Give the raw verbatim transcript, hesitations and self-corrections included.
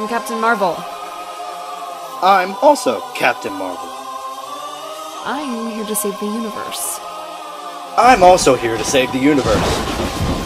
I'm Captain Marvel. I'm also Captain Marvel. I'm here to save the universe. I'm also here to save the universe.